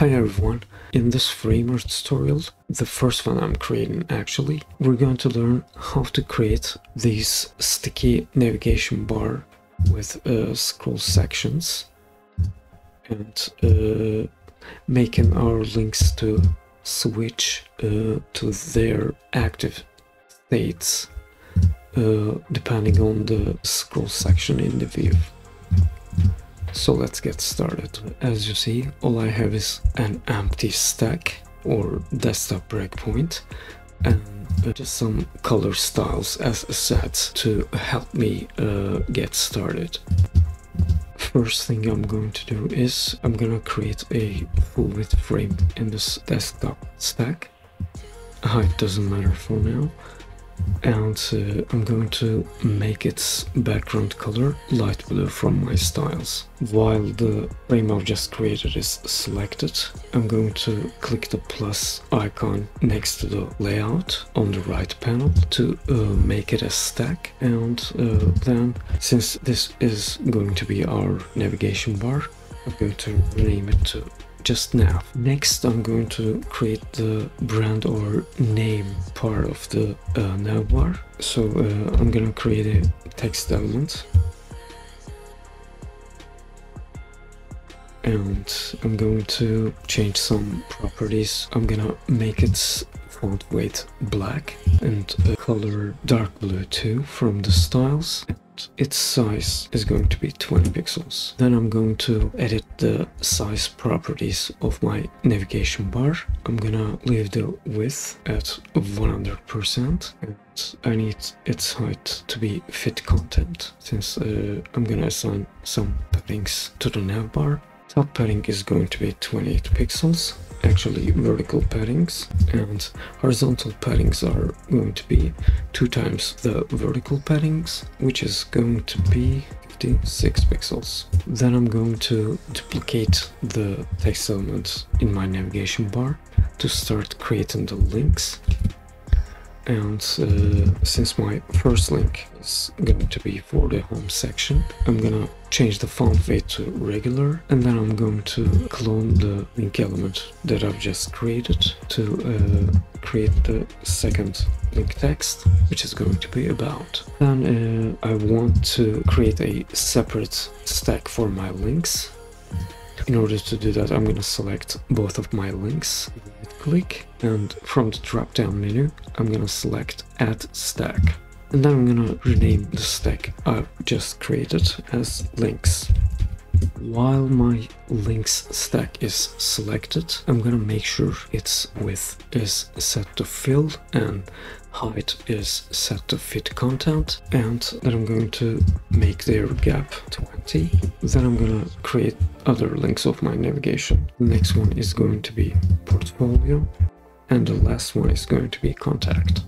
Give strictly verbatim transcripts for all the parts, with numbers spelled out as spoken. Hi everyone, in this Framer tutorial, the first one I'm creating actually, we're going to learn how to create these sticky navigation bar with uh, scroll sections and uh, making our links to switch uh, to their active states uh, depending on the scroll section in the view. So let's get started. As you see, all I have is an empty stack or desktop breakpoint and just some color styles as assets to help me uh, get started. First thing I'm going to do is I'm gonna create a full width frame in this desktop stack. Height doesn't matter for now. And uh, I'm going to make its background color light blue from my styles. While the frame I've just created is selected, I'm going to click the plus icon next to the layout on the right panel to uh, make it a stack. And uh, then, since this is going to be our navigation bar, I'm going to rename it to just nav. Next, I'm going to create the brand or name part of the uh, nav bar. So uh, I'm going to create a text element. And I'm going to change some properties. I'm going to make its font weight black and uh, color dark blue too from the styles. Its size is going to be twenty pixels. Then I'm going to edit the size properties of my navigation bar. I'm gonna leave the width at one hundred percent and I need its height to be fit content, since uh, I'm gonna assign some paddings to the nav bar. Top padding is going to be twenty-eight pixels, actually vertical paddings, and horizontal paddings are going to be two times the vertical paddings, which is going to be fifty-six pixels. Then I'm going to duplicate the text element in my navigation bar to start creating the links. And uh, since my first link is going to be for the home section, I'm gonna change the font weight to regular, and then I'm going to clone the link element that I've just created to uh, create the second link text, which is going to be about. Then uh, I want to create a separate stack for my links. In order to do that, I'm going to select both of my links, right click, and from the drop-down menu, I'm going to select Add Stack. And then I'm going to rename the stack I've just created as Links. While my links stack is selected, I'm going to make sure its width is set to fill and height is set to fit content, and then I'm going to make their gap twenty. Then I'm going to create other links of my navigation. The next one is going to be portfolio, and the last one is going to be contact.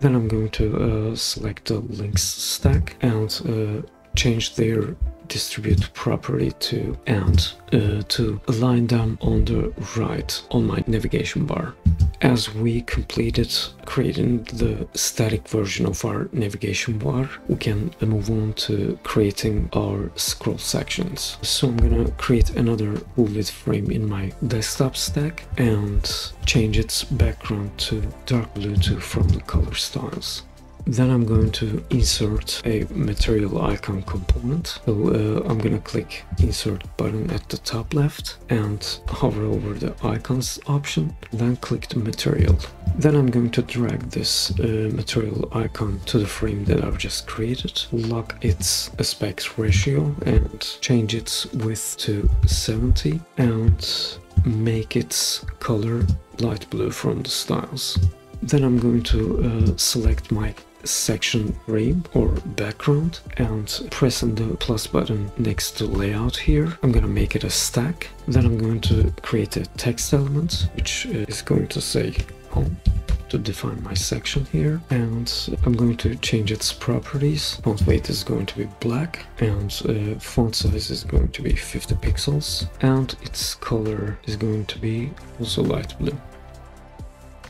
Then I'm going to uh, select the links stack and uh, change their distribute property to and uh, to align them on the right on my navigation bar. As we completed creating the static version of our navigation bar, we can move on to creating our scroll sections. So I'm gonna create another full width frame in my desktop stack and change its background to dark blue too from the color styles. Then I'm going to insert a material icon component. So uh, I'm going to click insert button at the top left and hover over the icons option, then click the material. Then I'm going to drag this uh, material icon to the frame that I've just created, lock its aspect ratio and change its width to seventy and make its color light blue from the styles. Then I'm going to uh, select my section frame or background and pressing the plus button next to layout here, I'm going to make it a stack. Then I'm going to create a text element which is going to say home to define my section here, and I'm going to change its properties. Font weight is going to be black and uh, font size is going to be fifty pixels and its color is going to be also light blue.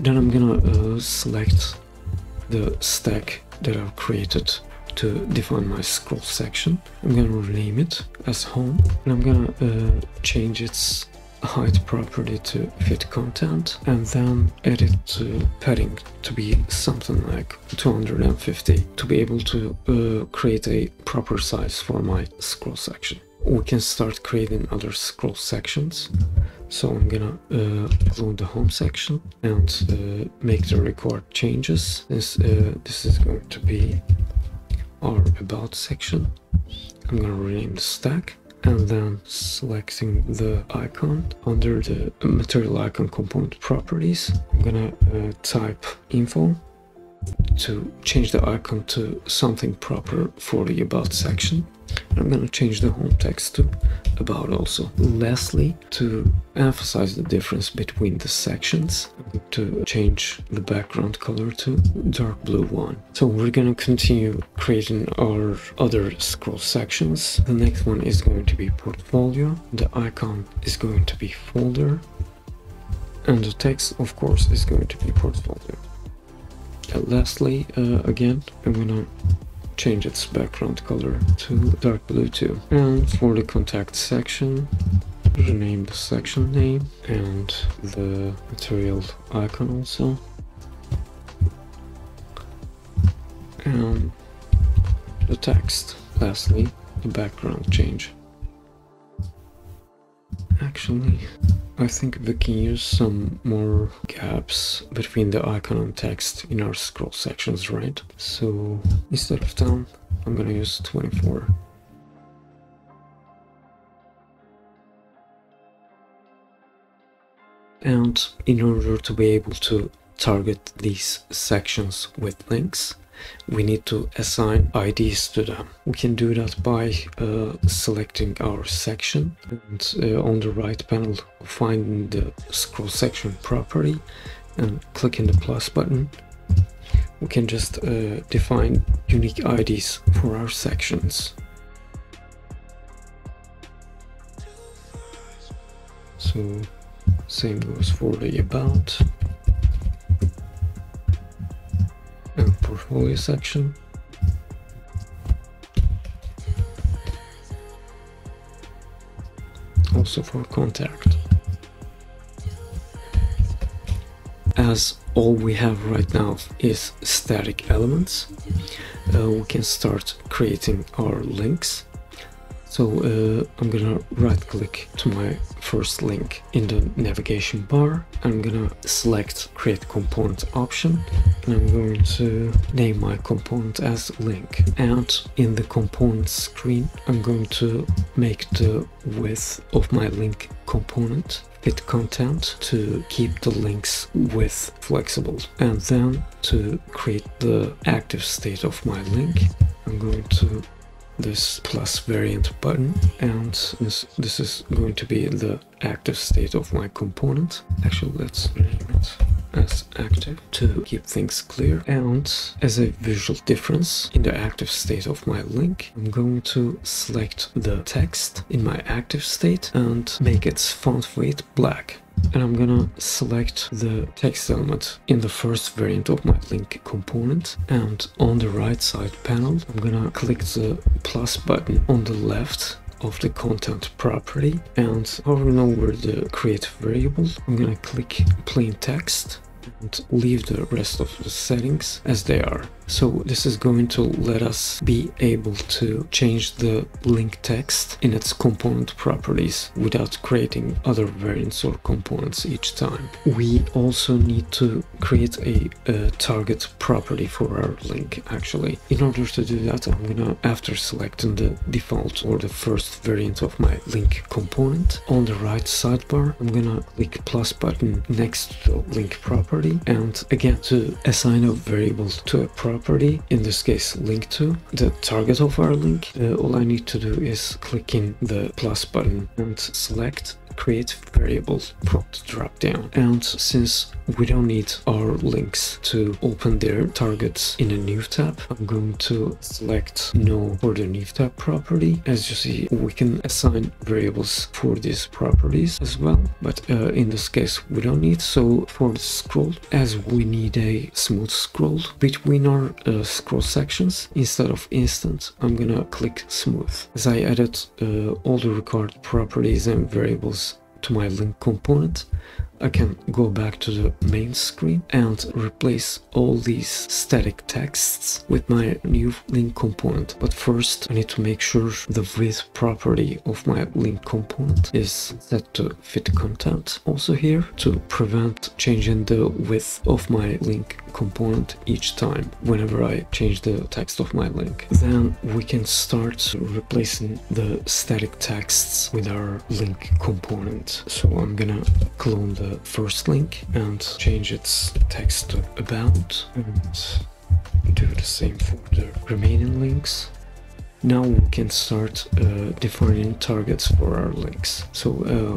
Then I'm gonna uh, select the stack that I've created to define my scroll section. I'm gonna rename it as home and I'm gonna uh, change its height property to fit content, and then edit to padding to be something like two hundred fifty to be able to uh, create a proper size for my scroll section. We can start creating other scroll sections. So I'm gonna uh, clone the home section and uh, make the record changes. This, uh, this is going to be our about section. I'm gonna rename the stack, and then selecting the icon under the material icon component properties, I'm gonna uh, type info to change the icon to something proper for the about section. I'm going to change the home text to about also. Lastly, to emphasize the difference between the sections, I'm going to change the background color to dark blue one. So we're going to continue creating our other scroll sections. The next one is going to be portfolio. The icon is going to be folder. And the text, of course, is going to be portfolio. And lastly, uh, again, I'm going to change its background color to dark blue too. And for the contact section, rename the section name and the material icon also. And the text. Lastly, the background change. Actually, I think we can use some more gaps between the icon and text in our scroll sections, right? So instead of ten, I'm gonna use twenty-four. And in order to be able to target these sections with links, we need to assign I Ds to them. We can do that by uh, selecting our section and uh, on the right panel finding the scroll section property and clicking the plus button. We can just uh, define unique I Ds for our sections. So same goes for the about portfolio section. Also for contact. As all we have right now is static elements, uh, we can start creating our links. So uh, I'm gonna right click to my first link in the navigation bar. I'm gonna select create component option, and I'm going to name my component as link. And in the component screen, I'm going to make the width of my link component fit content to keep the links width flexible. And then to create the active state of my link, I'm going to this plus variant button, and this this is going to be the active state of my component. Actually, let's name it as active to keep things clear. And as a visual difference in the active state of my link, I'm going to select the text in my active state and make its font weight black. And I'm gonna select the text element in the first variant of my link component, and on the right side panel I'm gonna click the plus button on the left of the content property, and hovering over the create variable I'm gonna click plain text and leave the rest of the settings as they are. So this is going to let us be able to change the link text in its component properties without creating other variants or components each time. We also need to create a, a target property for our link actually. In order to do that, I'm gonna, after selecting the default or the first variant of my link component, on the right sidebar, I'm gonna click plus button next to the link property, and again to assign a variable to a property. Property, in this case link to the target of our link, uh, all I need to do is click in the plus button and select create variable from the drop down. And since we don't need our links to open their targets in a new tab, I'm going to select no for the new tab property. As you see, we can assign variables for these properties as well, but uh, in this case we don't need. So for the scroll, as we need a smooth scroll between our uh, scroll sections, instead of instant, I'm gonna click smooth. As I added uh, all the record properties and variables to my link component, I can go back to the main screen and replace all these static texts with my new link component. But first I need to make sure the width property of my link component is set to fit content. Also here, to prevent changing the width of my link component each time whenever I change the text of my link. Then we can start replacing the static texts with our link component. So I'm gonna clone the first link and change its text to about, and do the same for the remaining links. Now we can start uh, defining targets for our links. So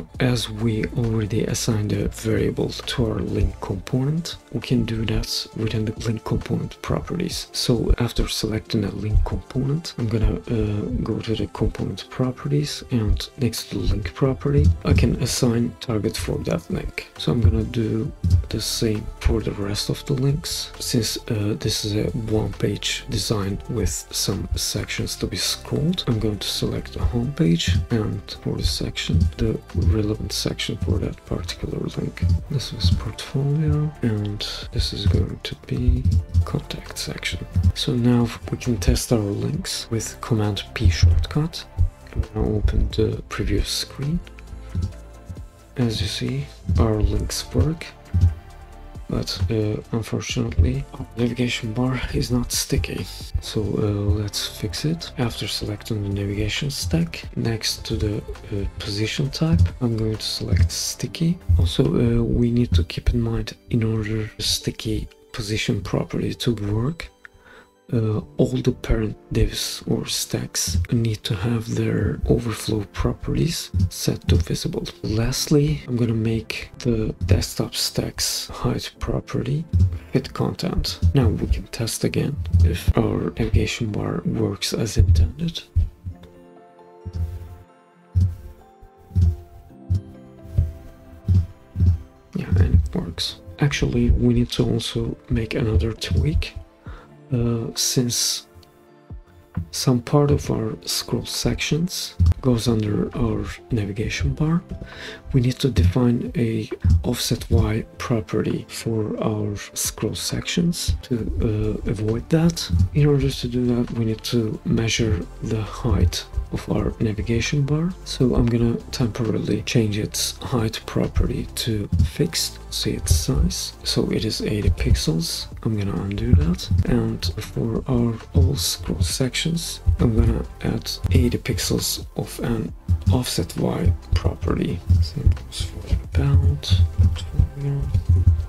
uh, as we already assigned a variable to our link component, we can do that within the link component properties. So after selecting a link component, I'm gonna uh, go to the component properties, and next to the link property, I can assign target for that link. So I'm gonna do the same for the rest of the links, since uh, this is a one-page design with some sections to be scrolled. I'm going to select the home page, and for the section, the relevant section for that particular link. This is portfolio, and this is going to be contact section. So now we can test our links with command P shortcut. I'm going to open the preview screen. As you see, our links work, but uh, unfortunately our navigation bar is not sticky. So uh, let's fix it. After selecting the navigation stack, next to the uh, position type, I'm going to select sticky. Also uh, we need to keep in mind, in order for sticky position property to work, Uh, all the parent divs or stacks need to have their overflow properties set to visible. Lastly, I'm gonna make the desktop stacks height property fit content. Now we can test again if our navigation bar works as intended. Yeah, and it works. Actually, we need to also make another tweak. Uh, since some part of our scroll sections goes under our navigation bar, we need to define a offset Y property for our scroll sections. To uh, avoid that, in order to do that, we need to measure the height of our navigation bar. So I'm gonna temporarily change its height property to fixed, see its size. So it is eighty pixels. I'm gonna undo that. And for our all scroll sections, I'm gonna add eighty pixels of an offset Y property. Same goes for about.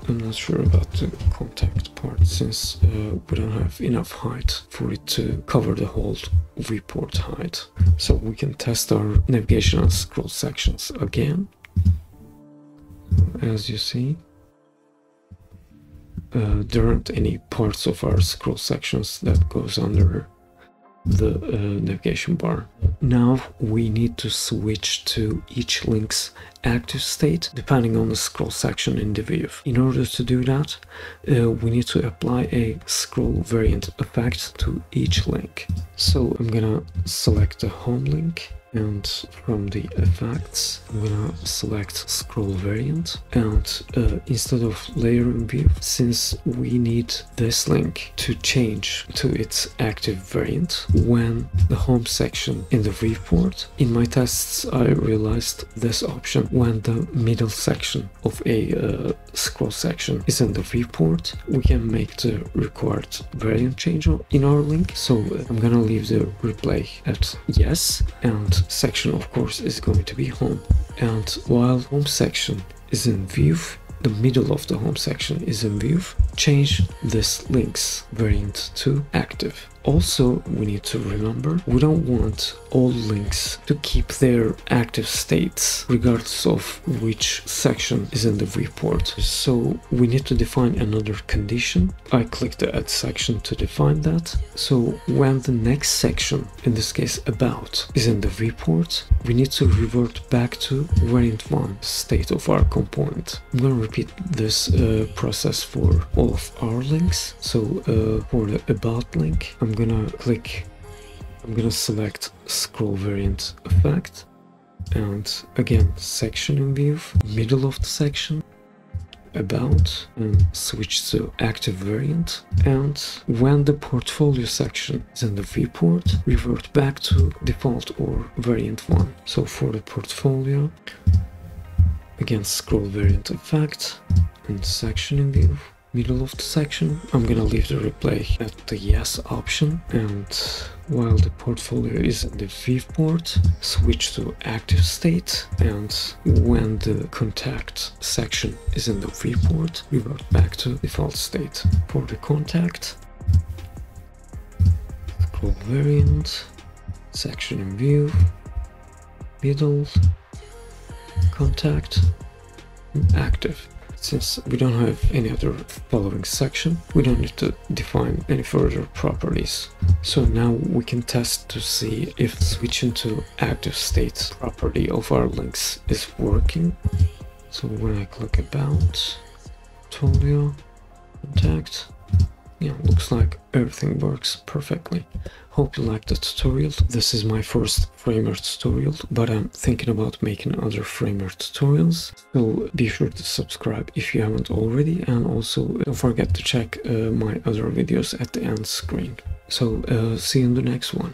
I'm not sure about the contact part, since uh, we don't have enough height for it to cover the whole viewport height. So we can test our navigation and scroll sections again. As you see, uh, there aren't any parts of our scroll sections that goes under the uh, navigation bar. Now we need to switch to each link's active state depending on the scroll section in the view. In order to do that, uh, we need to apply a scroll variant effect to each link. So I'm gonna select the home link, and from the effects, I'm gonna select scroll variant, and uh, instead of layering view, since we need this link to change to its active variant when the home section in the viewport, in my tests I realized this option when the middle section of a uh, scroll section is in the viewport, we can make the required variant change in our link. So I'm gonna leave the replay at yes, and section of course is going to be home, and while home section is in view, the middle of the home section is in view, change this link's variant to active. Also, we need to remember, we don't want all links to keep their active states regardless of which section is in the viewport. So we need to define another condition. I click the add section to define that. So when the next section, in this case about, is in the viewport, we need to revert back to variant one state of our component. I'm going to repeat this uh, process for all of our links. So uh, for the about link, I'm I'm gonna click, I'm gonna select scroll variant effect, and again section view, middle of the section, about, and switch to active variant, and when the portfolio section is in the viewport, revert back to default or variant one. So for the portfolio, again scroll variant effect and section view, middle of the section. I'm gonna leave the replay at the yes option, and while the portfolio is in the viewport, switch to active state, and when the contact section is in the viewport, revert back to default state. For the contact, scroll variant, section in view, middle, contact, and active. Since we don't have any other following section, we don't need to define any further properties. So now we can test to see if switching to active state property of our links is working. So when I click about, portfolio, contact, yeah, looks like everything works perfectly. Hope you liked the tutorial. This is my first Framer tutorial, but I'm thinking about making other Framer tutorials. So be sure to subscribe if you haven't already, and also don't forget to check uh, my other videos at the end screen. So uh, see you in the next one.